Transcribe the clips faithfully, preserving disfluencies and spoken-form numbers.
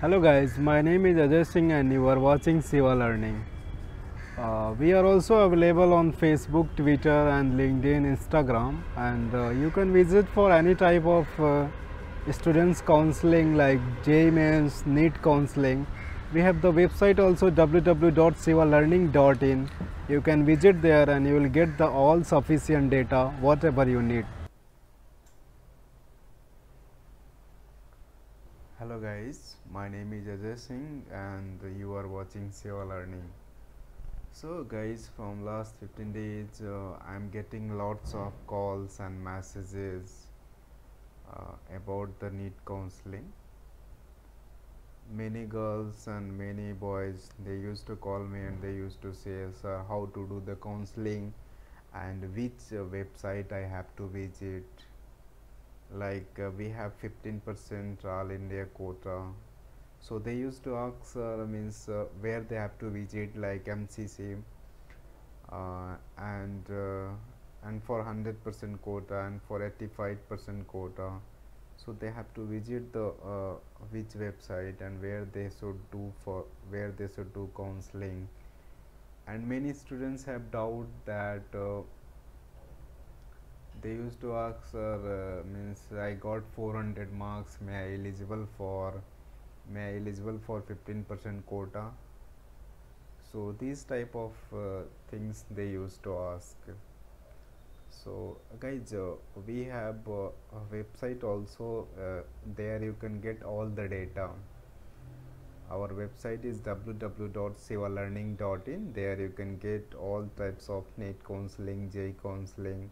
Hello guys, my name is Ajay Singh and you are watching Shiva Learning. Uh, we are also available on Facebook, Twitter and LinkedIn, Instagram, and uh, you can visit for any type of uh, students counseling like J E E Mains, NEET counseling. We have the website also w w w dot shiva learning dot in. You can visit there and you will get the all sufficient data whatever you need. Hello guys, my name is Ajay Singh and you are watching Shiva Learning. So guys, from last fifteen days uh, I am getting lots of calls and messages uh, about the NEET counseling. Many girls and many boys, they used to call me and they used to say, sir, how to do the counseling and which uh, website I have to visit. Like uh, we have fifteen percent all India quota, so they used to ask uh, means uh, where they have to visit, like M C C uh, and uh, and for one hundred percent quota and for eighty-five percent quota, so they have to visit the uh, which website and where they should do for where they should do counseling. And many students have doubt that uh, they used to ask, sir, uh, means I got four hundred marks, may I eligible for may I eligible for fifteen percent quota? So these type of uh, things they used to ask. So guys, uh, we have uh, a website also, uh, there you can get all the data. Our website is w w w dot shiva learning dot in. There you can get all types of NEET counseling, J E E counseling,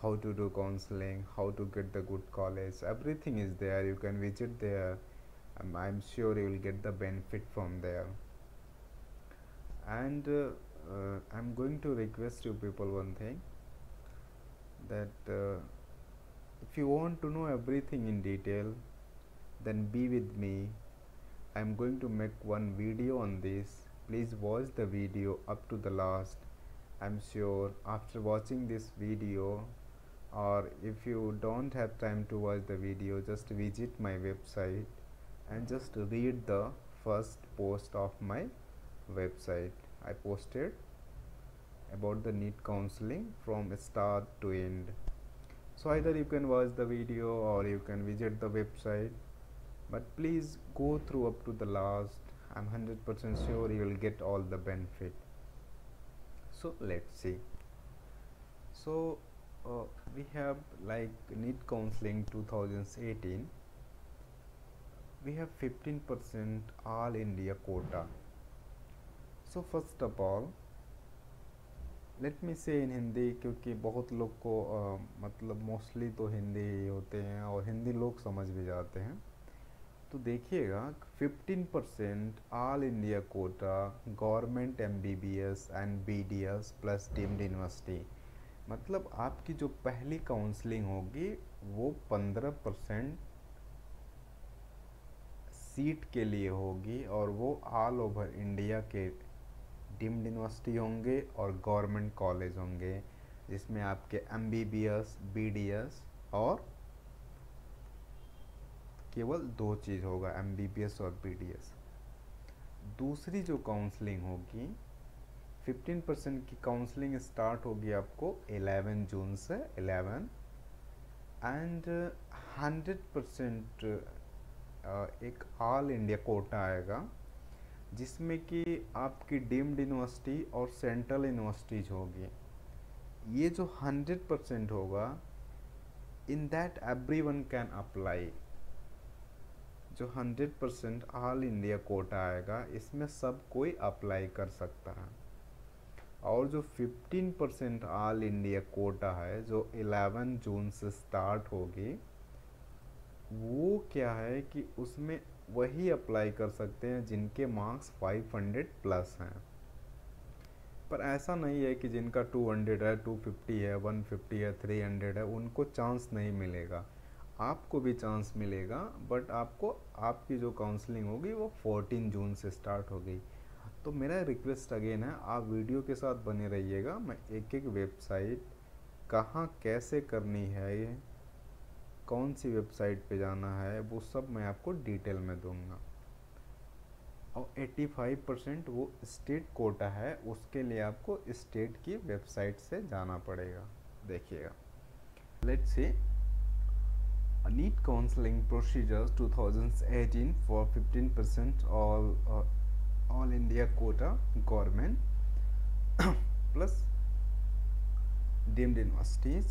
how to do counseling, how to get the good college, everything is there. You can visit there. um, I'm sure you will get the benefit from there. And uh, uh, I'm going to request you people one thing, that uh, if you want to know everything in detail, then be with me. I'm going to make one video on this. Please watch the video up to the last. I'm sure after watching this video, or if you don't have time to watch the video, just visit my website and just read the first post of my website. I posted about the NEET counseling from start to end. So either you can watch the video or you can visit the website, but please go through up to the last. I'm one hundred percent sure you will get all the benefit. So let's see. So Uh, we have like NEET counseling two thousand eighteen. We have fifteen percent all India quota. So first of all, let me say in Hindi, क्योंकि बहुत लोग को uh, मतलब mostly तो हिंदी ही होते हैं और हिंदी लोग समझ भी जाते हैं, तो देखिएगा fifteen percent all India quota, government M B B S and B D S plus deemed university. मतलब आपकी जो पहली काउंसलिंग होगी वो पंद्रह परसेंट सीट के लिए होगी, और वो ऑल ओवर इंडिया के डीम्ड यूनिवर्सिटी होंगे और गवर्नमेंट कॉलेज होंगे, जिसमें आपके M B B S, B D S और केवल दो चीज़ होगा, एम बी बी एस और बी डी एस. दूसरी जो काउंसलिंग होगी, fifteen percent की काउंसलिंग स्टार्ट होगी आपको ग्यारह जून से ग्यारह, एंड one hundred percent एक ऑल इंडिया कोटा आएगा, जिसमें कि आपकी डीम्ड यूनिवर्सिटी और सेंट्रल यूनिवर्सिटीज होगी. ये जो one hundred percent होगा, in that everyone can apply. जो one hundred percent all India quota आएगा, इसमें सब कोई अप्लाई कर सकता है. और जो fifteen percent all India quota है, जो ग्यारह जून से स्टार्ट होगी, वो क्या है कि उसमें वही अप्लाई कर सकते हैं जिनके मार्क्स five hundred प्लस हैं. पर ऐसा नहीं है कि जिनका two hundred है, two fifty है, one fifty है, three hundred है, उनको चांस नहीं मिलेगा. आपको भी चांस मिलेगा, बट आपको आपकी जो काउंसलिंग होगी वो fourteen जून से स्टार्ट होगी. तो मेरा रिक्वेस्ट अगेन है, आप वीडियो के साथ बने रहिएगा. मैं एक एक वेबसाइट कहाँ कैसे करनी है, ये कौन सी वेबसाइट पे जाना है, वो सब मैं आपको डिटेल में दूंगा. और पचासी परसेंट वो स्टेट कोटा है, उसके लिए आपको स्टेट की वेबसाइट से जाना पड़ेगा। देखिएगा, let's see NEET counselling procedures two thousand eighteen for fifteen percent all all India quota government plus deemed universities,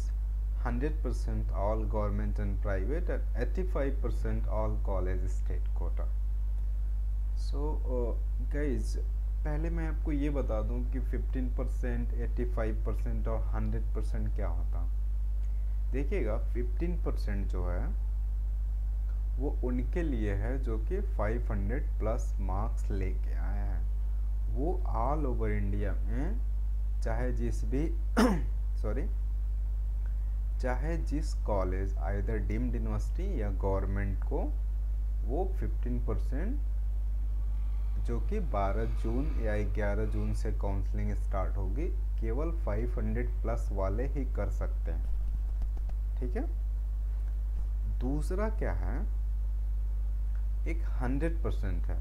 hundred percent all government and private, and eighty-five percent all college state quota. So uh, guys, पहले मैं आपको ये बता दूं कि fifteen percent, eighty-five percent और hundred percent क्या होता। देखिएगा, फिफ्टीन परसेंट जो है वो उनके लिए है जो कि फाइव हंड्रेड प्लस मार्क्स लेके आए हैं। वो ऑल ओवर इंडिया में चाहे जिस भी सॉरी चाहे जिस कॉलेज आइदर डीम्ड यूनिवर्सिटी या गवर्नमेंट को वो फिफ्टीन परसेंट जो कि बारह जून या ग्यारह जून से काउंसलिंग स्टार्ट होगी, केवल फाइव हंड्रेड प्लस वाले ही कर सकते हैं। ठीक है। दूसरा क्या है, एक हंड्रेड परसेंट है।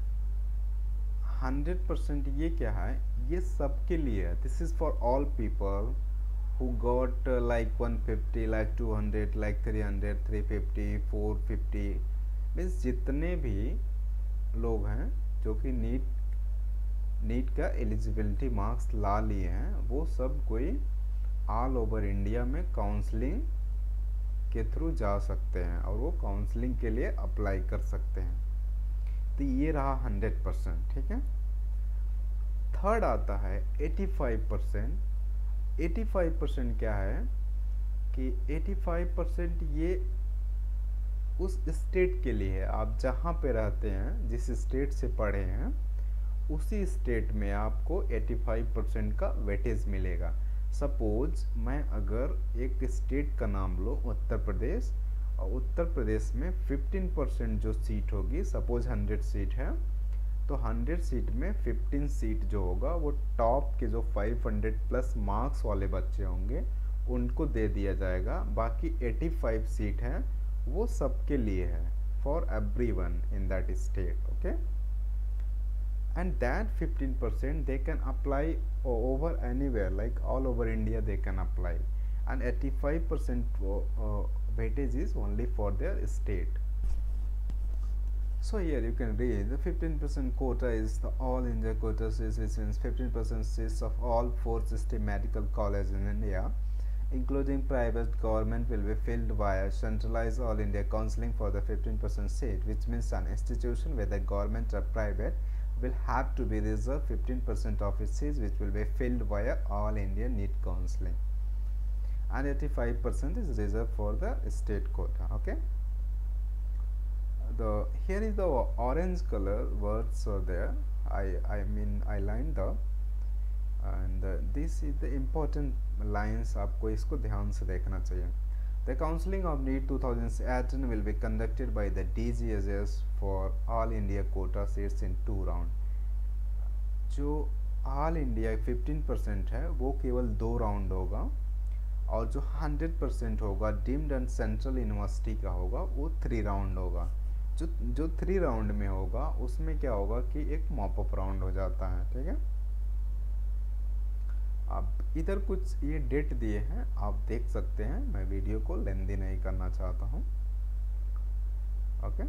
हंड्रेड परसेंट ये क्या है, ये सबके लिए है। This is for all people who got uh, like one fifty, like two hundred, like three hundred, three fifty, four fifty, means जितने भी लोग हैं जो कि नीट नीट का एलिजिबिलिटी मार्क्स ला लिए हैं, वो सब कोई ऑल ओवर इंडिया में काउंसलिंग के थ्रू जा सकते हैं और वो काउंसलिंग के लिए अप्लाई कर सकते हैं। तो ये रहा हंड्रेड परसेंट। ठीक है। थर्ड आता है eighty five percent. Eighty five percent क्या है कि एटी फाइव परसेंट ये उस स्टेट के लिए है, आप जहाँ पे रहते हैं, जिस स्टेट से पढ़े हैं, उसी स्टेट में आपको एटी फाइव परसेंट का वेटेज मिलेगा। सपोज मैं अगर एक स्टेट का नाम लूँ उत्तर प्रदेश, और उत्तर प्रदेश में फिफ्टीन परसेंट जो सीट होगी, सपोज हंड्रेड सीट है, तो हंड्रेड सीट में फिफ्टीन सीट जो होगा वो टॉप के जो फाइव हंड्रेड प्लस मार्क्स वाले बच्चे होंगे उनको दे दिया जाएगा। बाकी एटी फाइव सीट हैं वो सबके लिए है, for everyone in that state. Okay, and that fifteen percent they can apply over anywhere, like all over India they can apply, and eighty five percent weightage is only for their state. So here you can read the fifteen percent quota is the all India quota, since fifteen percent is of all four systematical colleges in India, including private government, will be filled via centralized all India counseling for the fifteen percent seat, which means an institution, whether government or private, will have to be reserved fifteen percent of its seats, which will be filled via all India NEET counseling, and eighty-five percent is reserved for the state quota. Okay. The here is the orange color words are there. I I mean I lined the and the, this is the important lines. आपको इसको ध्यान से देखना चाहिए. The counseling of NEET twenty eighteen will be conducted by the D G H S for all India quota seats in two round. जो all India fifteen percent है वो केवल दो राउंड होगा, और जो हंड्रेड परसेंट होगा डीम्ड एंड सेंट्रल यूनिवर्सिटी का होगा वो थ्री राउंड होगा। जो जो थ्री राउंड में होगा उसमें क्या होगा कि एक मॉपअप राउंड हो जाता है। ठीक है। आप इधर कुछ ये डेट दिए हैं, आप देख सकते हैं। मैं वीडियो को लेंदी नहीं करना चाहता हूँ। ओके,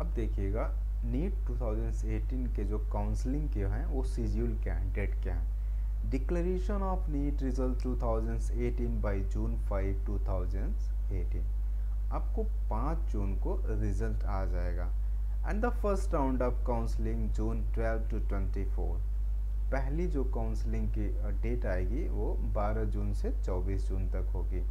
अब देखिएगा नीट टू थाउजेंड एटीन के जो काउंसलिंग के हैं वो शेड्यूल क्या है, डेट क्या है। Declaration of NEET result two thousand eighteen by June five two thousand eighteen. आपको पाँच जून को रिजल्ट आ जाएगा। And the first round of counselling June twelve to twenty four. पहली जो काउंसलिंग की डेट आएगी वो बारह जून से चौबीस जून तक होगी।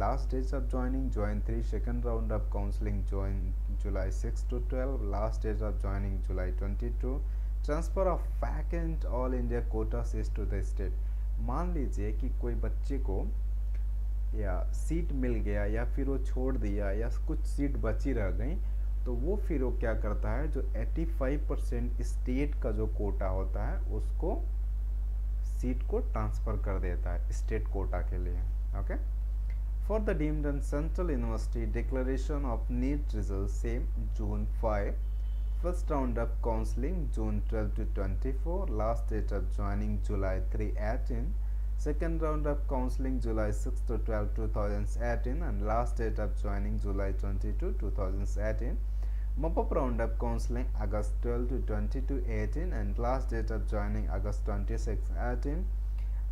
Last dates of joining join three. Second round of counselling join July six to twelve. Last date of joining July twenty two. Transfer of vacant all India quota seats to the state. मान लीजिए कि कोई बच्चे को या seat मिल गया, या फिर वो छोड़ दिया, या कुछ सीट बची रह गई, तो वो फिर वो क्या करता है, जो एटी फाइव परसेंट स्टेट का जो कोटा होता है उसको सीट को ट्रांसफ़र कर देता है स्टेट कोटा के लिए। Okay. For the deemed and central university declaration of NEET result same June five First round of counseling June twelve to twenty-four, last date of joining July three eighteen. Second round of counseling July six to twelve twenty eighteen and last date of joining July twenty-two twenty eighteen. Mop-up round of counseling August twelve to twenty-two eighteen and last date of joining August twenty-six eighteen.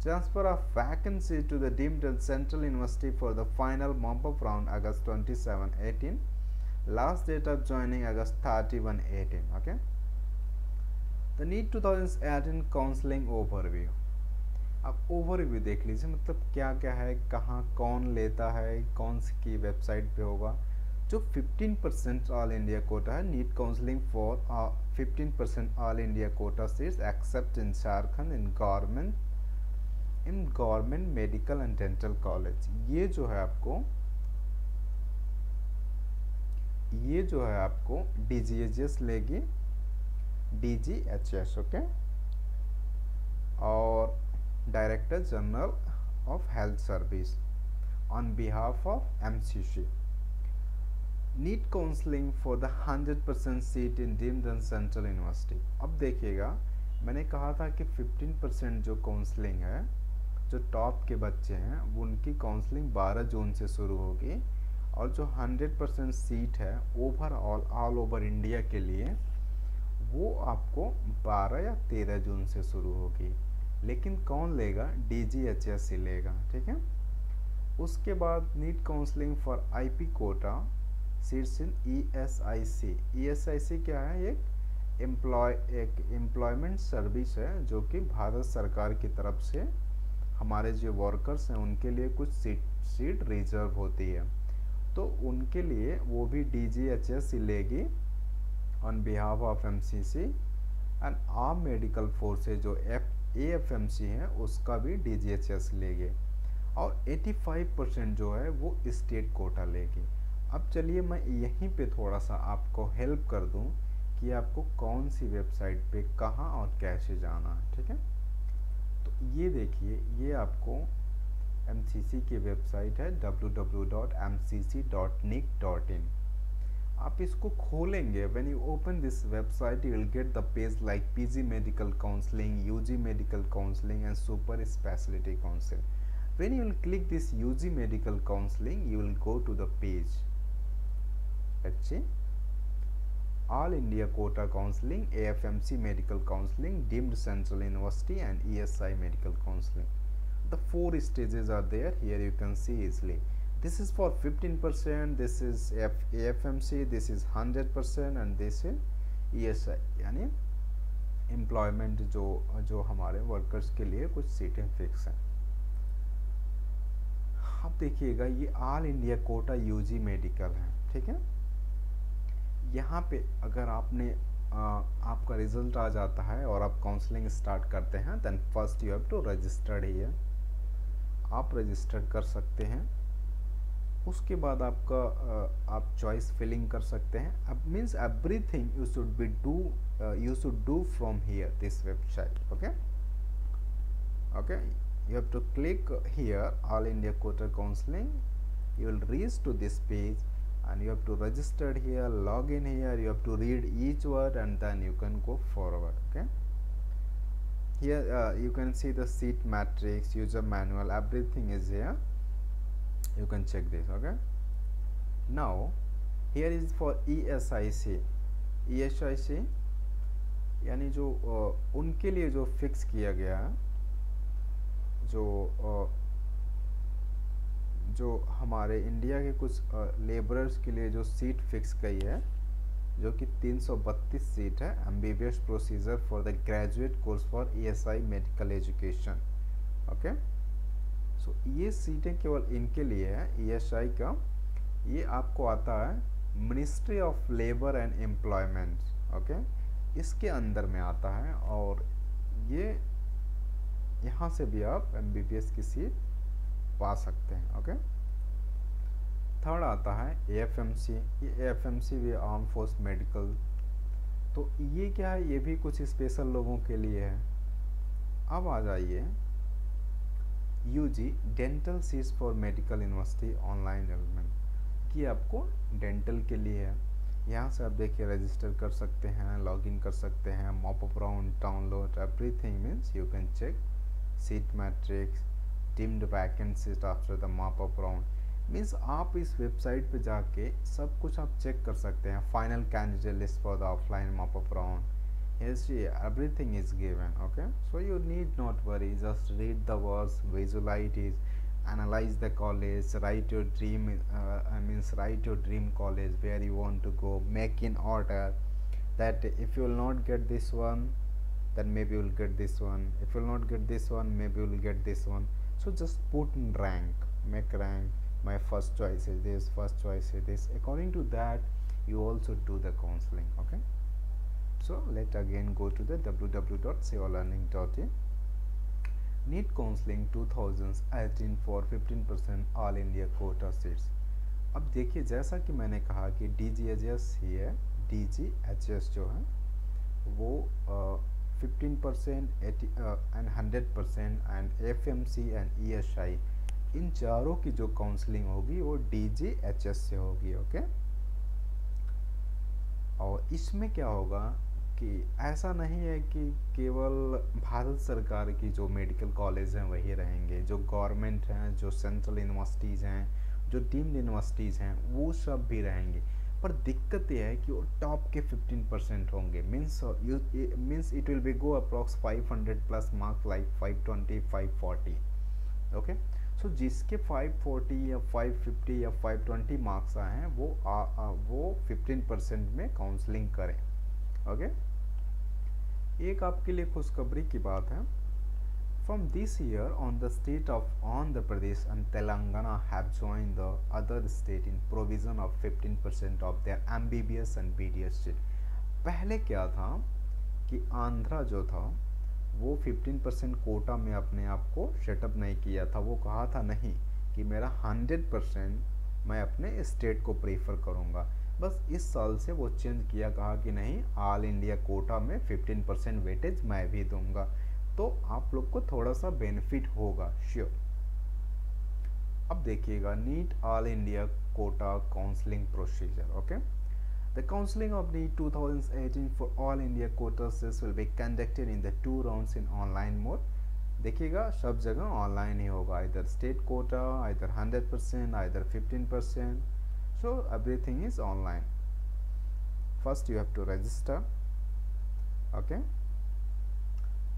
Transfer of vacancy to the deemed Central University for the final mop-up round August twenty-seven eighteen. Last date of joining August thirty-one eighteen. Okay. The NEET twenty eighteen counseling overview. अब overview देख लीजिए, मतलब क्या क्या है, कहाँ कौन लेता है, कौन सी वेबसाइट पे होगा। जो fifteen percent all India quota है, NEET counselling for fifteen percent all India quota seats except in Jharkhand in government in government medical and dental college. ये जो है आपको ये जो है आपको डीजीएचएस लेगी, डीजीएचएस ओके, और Director General of Health Service on behalf of M C C. NEET counseling for the one hundred percent seat in deemed and Central University. अब देखिएगा, मैंने कहा था कि फिफ्टीन परसेंट जो काउंसलिंग है, जो टॉप के बच्चे हैं उनकी काउंसलिंग बारह जून से शुरू होगी, और जो हंड्रेड परसेंट सीट है ओवरऑल ऑल ओवर इंडिया के लिए वो आपको बारह या तेरह जून से शुरू होगी। लेकिन कौन लेगा, डीजीएचएस ही लेगा, ठीक है। उसके बाद NEET counselling for IP quota seats in ESIC. ESIC क्या है, एक एम्प्लॉय एक एम्प्लॉयमेंट सर्विस है जो कि भारत सरकार की तरफ से हमारे जो वर्कर्स हैं उनके लिए कुछ सीट सीट रिजर्व होती है, तो उनके लिए वो भी डीजीएचएस ही लेगी on behalf of MCC. And arm medical forces जो एफ एएफएमसी है उसका भी डीजीएचएस लेगी, और पचासी परसेंट जो है वो स्टेट कोटा लेगी। अब चलिए मैं यहीं पे थोड़ा सा आपको हेल्प कर दूं कि आपको कौन सी वेबसाइट पे कहाँ और कैसे जाना है, ठीक है। तो ये देखिए, ये आपको एमसीसी की वेबसाइट है W W W dot M C C dot NEET dot in. आप इसको खोलेंगे, when you open this website you will get the page like PG medical counselling, UG medical counselling and super speciality counselling. When you will click this UG medical counselling you will go to the page अच्छे all India quota counselling, AFMC medical counselling, deemed central university and ESI medical counselling. The four stages are there, here you can see easily. This is for fifteen percent, this is A F M C, this is one hundred percent and this is E S I, यानी employment जो जो हमारे workers के लिए कुछ सीटें fix हैं। आप देखिएगा ये all India quota U G medical है, ठीक है। यहाँ पे अगर आपने आपका result आ जाता है और आप counselling start करते हैं, then first you have to register here। आप register कर सकते हैं, उसके बाद आपका आप चॉइस फिलिंग कर सकते हैं। अब means everything you should be do you should do from here this website, okay okay. You have to click here all India quota counselling, you will reach to this page and you have to register here, log in here, you have to read each word and then you can go forward, okay. Here you can see the seat matrix, user manual, everything is here, you can check this, okay. Now here is for E S I C, E S I C यानी जो uh, उनके लिए जो fix किया गया है, जो uh, जो हमारे इंडिया के कुछ लेबरर्स uh, के लिए जो सीट फिक्स की है जो कि तीन सौ बत्तीस सीट है, MBBS procedure for the graduate course for ESI medical education, okay. So so, ये सीटें केवल इनके लिए है, ईएसआई का। ये आपको आता है ministry of labour and employment, okay, इसके अंदर में आता है, और ये यहाँ से भी आप एमबीबीएस की सीट पा सकते हैं, ओके। थर्ड आता है एएफएमसी, ये एएफएमसी भी आर्म फोर्स मेडिकल, तो ये क्या है, ये भी कुछ स्पेशल लोगों के लिए है। अब आ जाइए UG dental seats for medical university online enrolment, कि आपको डेंटल के लिए है। यहाँ से आप देखिए रजिस्टर कर सकते हैं, लॉगिन कर सकते हैं, mop up round, download, everything means you can check seat matrix, deemed vacancies after the mop up round. Means आप इस वेबसाइट पे जाके सब कुछ आप चेक कर सकते हैं। Final candidate list for the offline mop up round, yes everything is given. Okay, so you need not worry, just read the words, visualise is, analyze the college, write your dream uh, I means write your dream college where you want to go, make in order that if you will not get this one, then maybe you will get this one, if you will not get this one, maybe you will get this one. So just put in rank, make rank, my first choice is this, first choice is this. According to that you also do the counseling. Okay, so let again go to the w w w dot shiva learning dot in. NEET counselling two thousand eighteen for fifteen percent all India quota seats. अब देखिए जैसा कि मैंने कहा कि D G H S ही है, D G H S जो है वो fifteen percent and hundred percent and F M C and E S I, इन चारों की जो काउंसलिंग होगी वो डी जी एच एस से होगी। ओके, और इसमें क्या होगा कि ऐसा नहीं है कि केवल भारत सरकार की जो मेडिकल कॉलेज हैं वही रहेंगे, जो गवर्नमेंट हैं, जो सेंट्रल यूनिवर्सिटीज़ हैं, जो डीम्ड यूनिवर्सिटीज़ हैं वो सब भी रहेंगे। पर दिक्कत यह है कि वो टॉप के फिफ्टीन परसेंट होंगे। Means means it will be go approx five hundred plus marks, like five twenty five forty. Okay, so जिसके फाइव फोर्टी या फाइव फिफ्टी या फाइव ट्वेंटी मार्क्स आए हैं वो आ, आ, वो फिफ्टीन परसेंट में काउंसलिंग करें। ओके, एक आपके लिए खुशखबरी की बात है, from this year on the state of Andhra Pradesh and Telangana have join the other state in provision of fifteen percent of their M B B S and B D S seat. पहले क्या था कि आंध्रा जो था वो फिफ्टीन परसेंट कोटा में अपने आप को सेटअप नहीं किया था, वो कहा था नहीं कि मेरा हंड्रेड परसेंट मैं अपने स्टेट को प्रेफर करूँगा। बस इस साल से वो चेंज किया, कहा कि नहीं ऑल इंडिया कोटा में फिफ्टीन परसेंट वेटेज मैं भी दूंगा, तो आप लोग को थोड़ा सा बेनिफिट होगा, श्योर। अब देखिएगा NEET all India quota counselling procedure. Okay, the counselling of NEET two thousand eighteen for all India quota seats will be conducted in the two rounds in online mode. देखिएगा सब जगह online ही होगा, इधर state quota, इधर hundred percent, इधर fifteen percent. So everything is online. First you have to register, okay,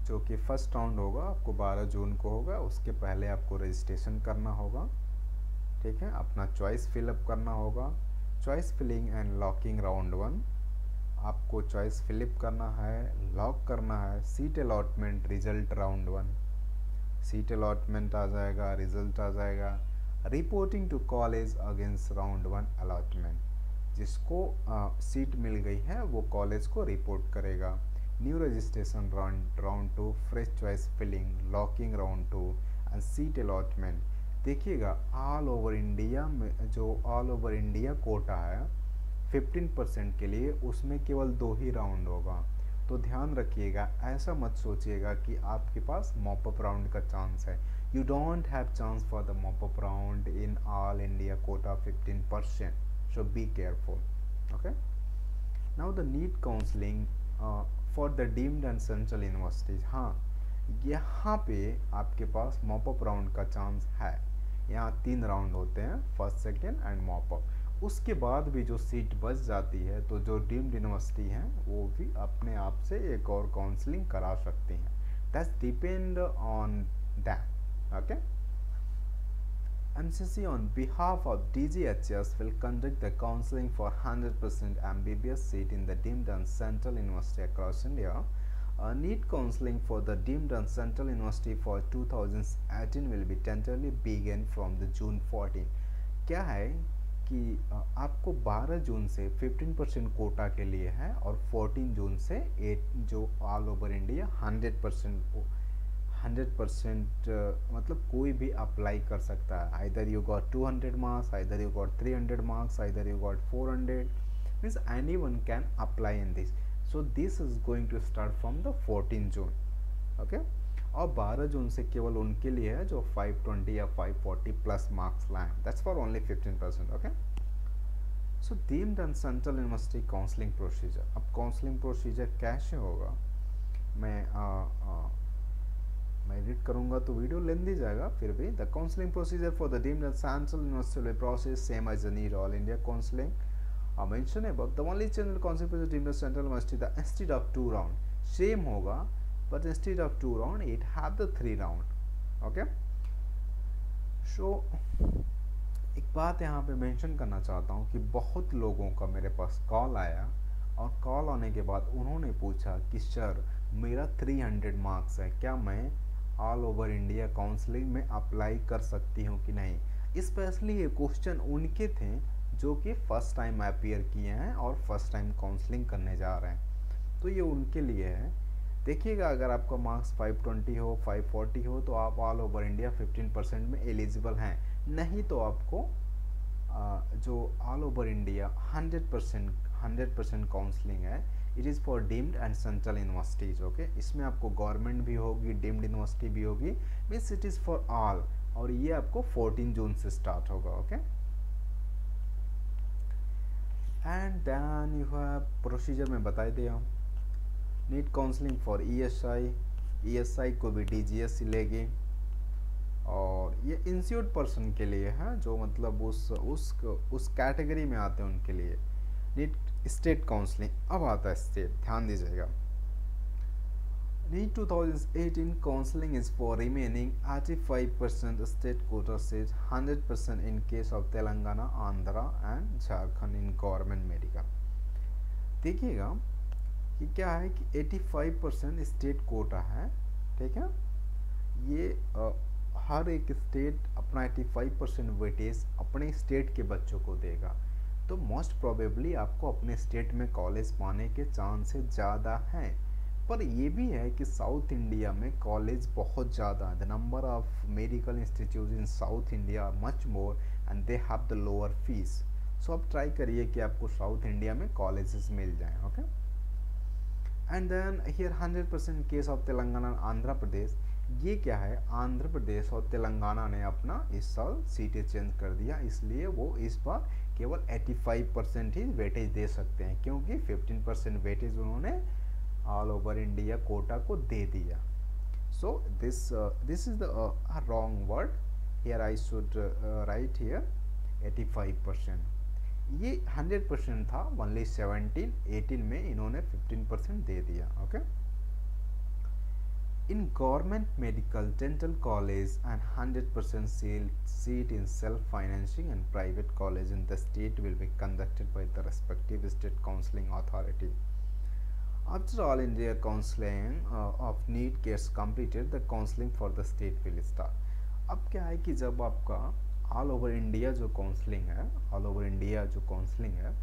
जो कि first round होगा आपको बारह जून को होगा, उसके पहले आपको रजिस्ट्रेशन करना होगा। ठीक है, अपना चॉइस फिलअप करना होगा, choice filling and locking round one, आपको चॉइस फिलअप करना है, लॉक करना है। Seat allotment result round one, seat allotment आ जाएगा, रिजल्ट आ जाएगा। Reporting to college against round one allotment, जिसको आ, सीट मिल गई है वो कॉलेज को रिपोर्ट करेगा। New registration round round two, fresh choice filling, locking round two and seat allotment. देखिएगा ऑल ओवर इंडिया में जो ऑल ओवर इंडिया कोटा है फिफ्टीन परसेंट के लिए, उसमें केवल दो ही राउंड होगा। तो ध्यान रखिएगा, ऐसा मत सोचिएगा कि आपके पास मॉप अप राउंड का चांस है। You don't have chance for the mop up round in all India quota fifteen percent, so be careful. Okay, now the NEET counseling uh, for the deemed and central universities। हाँ, यहाँ पे आपके पास mop up round का chance है। यहाँ तीन round होते हैं, first, second and mop up. उसके बाद भी जो सीट बच जाती है तो जो डीम्ड यूनिवर्सिटी हैं वो भी अपने आप से एक और काउंसलिंग करा सकती हैं, that's depend on that. Okay, M C C on behalf of D G H S will conduct the counseling for one hundred percent M B B S seat in the deemed and central university across India. A NEET counseling for the deemed and central university for two thousand eighteen will be tentatively begin from the June fourteen. क्या है कि आपको बारह जून से fifteen percent Kota के लिए है और फोर्टीन जून से एट जो all over India hundred percent hundred percent, uh, मतलब कोई भी अप्लाई कर सकता है। Either you got two hundred marks, either you got three hundred marks, either you got four hundred, means any one can apply in this. So this is going to start from the fourteen June. Okay, और बारह जून से केवल उनके लिए है जो five twenty or five forty plus marks लाएँ, that's for only fifteen percent. Okay, so deemed and central university counselling procedure. अब काउंसलिंग प्रोसीजर कैसे होगा मैं आ, आ, मैं रीड करूँगा तो वीडियो लेंदी जाएगा, फिर भी the counselling procedure for the deemed and central university process same as the NEET all India counselling I mention above. The only change in counselling procedure deemed and central university the instead of two round same होगा, but instead of two round it have the three round. Okay so एक बात यहाँ पे mention करना चाहता हूँ कि बहुत लोगों का मेरे पास कॉल आया और कॉल आने के बाद उन्होंने पूछा कि सर मेरा तीन सौ मार्क्स है, क्या मैं ऑल ओवर इंडिया काउंसलिंग में अप्लाई कर सकती हूँ कि नहीं। स्पेशली ये क्वेश्चन उनके थे जो कि फ़र्स्ट टाइम अपीयर किए हैं और फर्स्ट टाइम काउंसलिंग करने जा रहे हैं, तो ये उनके लिए है। देखिएगा अगर आपका मार्क्स पाँच सौ बीस हो पाँच सौ चालीस हो तो आप ऑल ओवर इंडिया पंद्रह परसेंट में एलिजिबल हैं, नहीं तो आपको आ, जो all over India hundred percent hundred percent counselling है it is for deemed and central universities. Okay इसमें आपको गवर्नमेंट भी होगी डीम्ड यूनिवर्सिटी भी होगी, means it is for all, और ये आपको चौदह जून से स्टार्ट होगा। Okay and then you have procedure में बता दिया हूँ। NEET counselling for ESI, ESI को भी डीजीएस लेगी और ये इंश्योर्ड पर्सन के लिए है जो मतलब उस उस उस कैटेगरी में आते हैं उनके लिए। नीट स्टेट काउंसलिंग, अब आता है स्टेट, ध्यान दीजिएगा। NEET two thousand eighteen counselling is for remaining पचासी परसेंट स्टेट कोटा से hundred percent in case of Telangana, Andhra and Jharkhand in government medical. देखिएगा कि क्या है कि पचासी परसेंट स्टेट कोटा है, ठीक है, ये आ, हर एक स्टेट अपना पचासी परसेंट वेटेज अपने स्टेट के बच्चों को देगा, तो मोस्ट प्रोबेबली आपको अपने स्टेट में कॉलेज पाने के चांसेस ज़्यादा हैं। पर ये भी है कि साउथ इंडिया में कॉलेज बहुत ज़्यादा है, the number of medical institute in south India much more and they have the lower fees. So आप ट्राई करिए कि आपको साउथ इंडिया में कॉलेजेस मिल जाएँ। Okay and then here hundred percent case of Telangana and Andhra Pradesh. ये क्या है, आंध्र प्रदेश और तेलंगाना ने अपना इस साल सीटें चेंज कर दिया, इसलिए वो इस बार केवल पचासी परसेंट ही वेटेज दे सकते हैं, क्योंकि पंद्रह परसेंट वेटेज उन्होंने ऑल ओवर इंडिया कोटा को दे दिया। So this this is the wrong word here, I should write here पचासी परसेंट। ये हंड्रेड परसेंट था, ओनली सेवनटीन एटीन में इन्होंने पंद्रह परसेंट दे दिया। Okay in government medical dental college and hundred percent seat in self financing and private college in the state will be conducted by the respective state counselling authority. After all India counselling of NEET gets completed the counselling for the state will start. अब क्या है कि जब आपका all over India जो counselling है all over India जो counselling है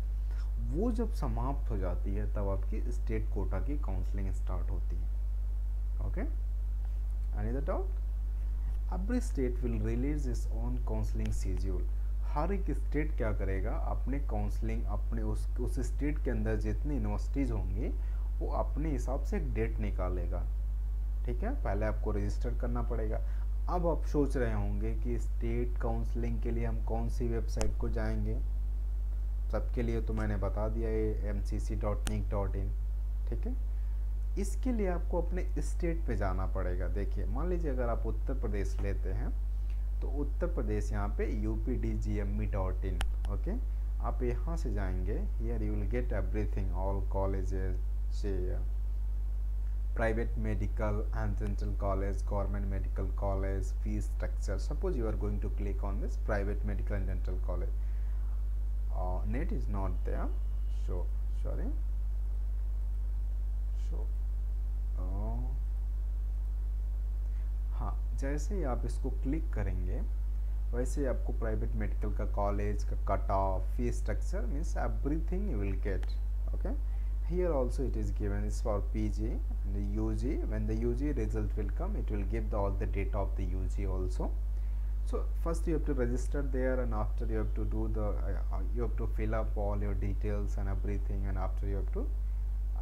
वो जब समाप्त हो जाती है तब आपकी स्टेट कोटा की काउंसलिंग स्टार्ट होती है। Okay any the doubt. Every state will release its own counselling schedule. हर एक स्टेट क्या करेगा, अपने काउंसलिंग अपने उस उस स्टेट के अंदर जितनी यूनिवर्सिटीज़ होंगी वो अपने हिसाब से एक डेट निकालेगा, ठीक है। पहले आपको रजिस्टर करना पड़ेगा। अब आप सोच रहे होंगे कि स्टेट काउंसलिंग के लिए हम कौन सी वेबसाइट को जाएंगे, सबके लिए तो मैंने बता दिया है M C C dot NEET dot in, ठीक है। इसके लिए आपको अपने स्टेट पे जाना पड़ेगा। देखिए मान लीजिए अगर आप उत्तर प्रदेश लेते हैं तो उत्तर प्रदेश यहाँ पे U P D G M E dot in, okay आप यहाँ से जाएंगे। Here you will get everything all colleges से private medical and dental college, government medical college, fee structure. Suppose you are going to click on this private medical and dental college. Uh, net is not there, so sorry. So, uh, हाँ जैसे ही आप इसको click करेंगे वैसे आपको private medical का college का cut off, fee structure means everything you will get, okay. Here also it is given is for P G and the U G. When the U G result will come, it will give the, all the data of the U G also. So first you have to register there, and after you have to do the uh, you have to fill up all your details and everything, and after you have to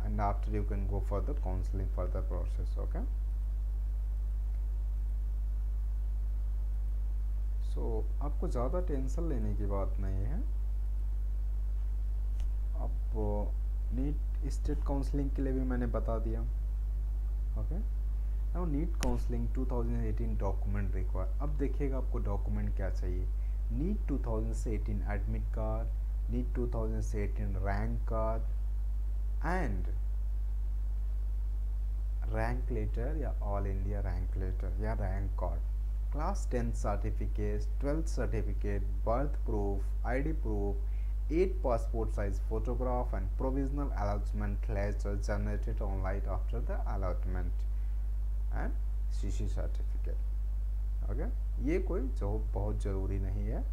and after you can go for the counseling further process. Okay. So आपको ज़्यादा tension लेने की बात नहीं है। अब NEET state counselling के लिए भी मैंने बता दिया। Okay, now NEET counselling two thousand eighteen document require. अब देखिएगा आपको डॉक्यूमेंट क्या चाहिए। NEET two thousand eighteen admit card, NEET two thousand eighteen rank card and rank letter या ऑल इंडिया रैंक लेटर या rank card, class tenth certificate, twelfth certificate, birth proof, ID proof, eight passport size photograph and provisional allotment letter generated online after the allotment and CC certificate. Okay, ये कोई जो बहुत ज़रूरी नहीं है।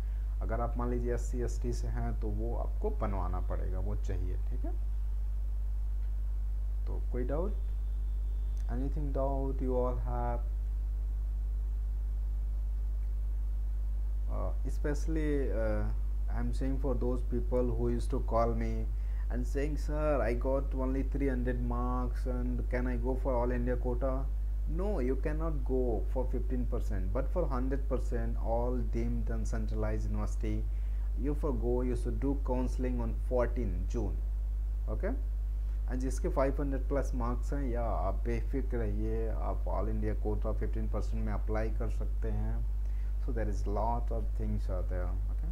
अगर आप मान लीजिए एस सी एस टी से हैं तो वो आपको बनवाना पड़ेगा, वो चाहिए। ठीक है, तो कोई doubt, anything doubt you all have? Uh, especially uh, I'm saying for those people who used to call me and saying, sir, I got only three hundred marks and can I go for all India quota? No, you cannot go for fifteen percent, but for one hundred percent all deemed and centralized university, you for go you should do counseling on fourteenth June. Okay, and जिसके five hundred plus marks हैं या आप बेफिक्र रहिए, आप all India quota fifteen percent में apply कर सकते हैं। So there is lot of things are there. Okay,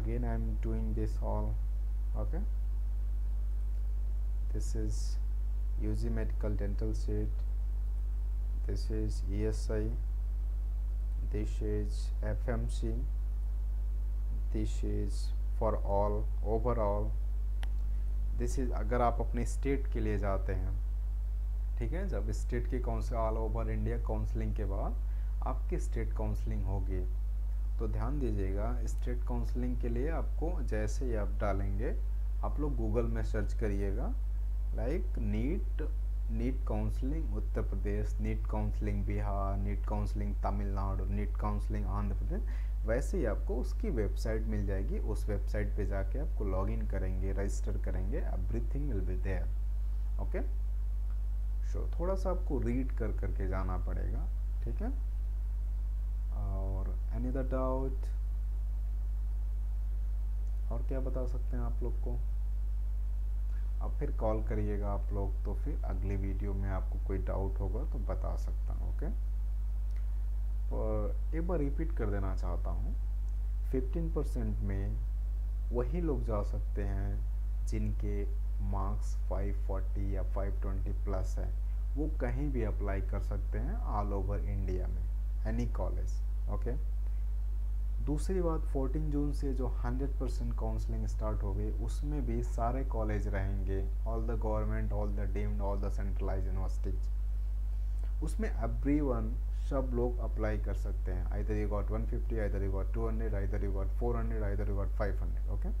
again I am doing this all. Okay, this is U G medical dental sheet, this is E S I, this is F M C, this is for all overall, this is अगर आप अपने state के लिए जाते हैं। ठीक है, जब स्टेट की council all over India counselling के बाद आपकी स्टेट काउंसलिंग होगी तो ध्यान दीजिएगा, स्टेट काउंसलिंग के लिए आपको जैसे ही आप डालेंगे, आप लोग गूगल में सर्च करिएगा like NEET, NEET counselling Uttar Pradesh, NEET counselling Bihar, NEET counselling Tamil Nadu, NEET counselling Andhra Pradesh, वैसे ही आपको उसकी वेबसाइट मिल जाएगी। उस वेबसाइट पर जाके आपको लॉग इन करेंगे, रजिस्टर करेंगे, everything will be there. Okay, show थोड़ा सा आपको रीड कर करके जाना पड़ेगा। ठीक है, और एनी अदर डाउट? और क्या बता सकते हैं आप लोग को? अब फिर कॉल करिएगा आप लोग, तो फिर अगली वीडियो में आपको कोई डाउट होगा तो बता सकता हूँ। ओके, पर एक बार रिपीट कर देना चाहता हूँ, पंद्रह परसेंट में वही लोग जा सकते हैं जिनके मार्क्स फाइव फोर्टी या फाइव ट्वेंटी प्लस है। वो कहीं भी अप्लाई कर सकते हैं ऑल ओवर इंडिया में, एनी कॉलेज। ओके, दूसरी बात, फोर्टीन जून से जो हंड्रेड परसेंट काउंसलिंग स्टार्ट हो गई उसमें भी सारे कॉलेज रहेंगे, all the government, all the deemed, all the centralise universities. उसमें एवरीवन, सब लोग अप्लाई कर सकते हैं। Either you got one fifty, either you got two hundred, either you got four hundred, either you got five hundred. Okay,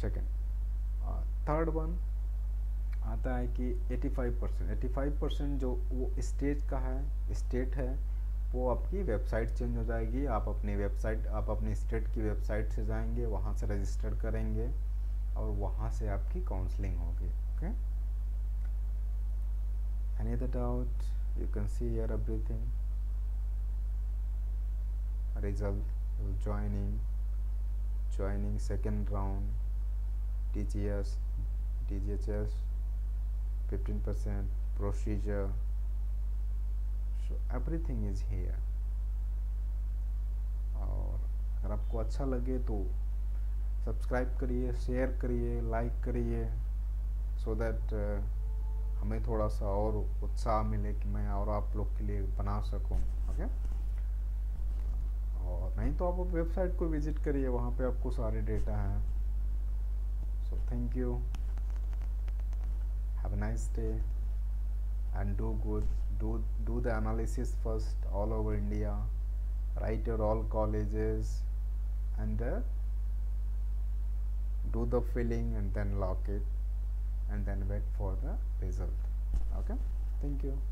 second third one आता है कि eighty five percent, eighty five percent जो वो state का है, state है, वो आपकी वेबसाइट चेंज हो जाएगी। आप अपनी वेबसाइट, आप अपने स्टेट की वेबसाइट से जाएंगे, वहाँ से रजिस्टर करेंगे और वहाँ से आपकी काउंसलिंग होगी। Okay, any other doubt? You can see here everything, result, joining, joining second round, D G S, D G H S, fifteen percent, procedure, so everything is here। और अगर आपको अच्छा लगे तो सब्सक्राइब करिए, शेयर करिए, like करिए, so that हमें थोड़ा सा और उत्साह मिले कि मैं और आप लोग के लिए बना सकूँ। ओके, और नहीं तो आप वेबसाइट को विजिट करिए, वहाँ पे आपको सारे डेटा हैं। Thank you, have a nice day and do good, do do the analysis first all over India, write your all colleges and uh, do the filling and then lock it and then wait for the result. Okay, thank you.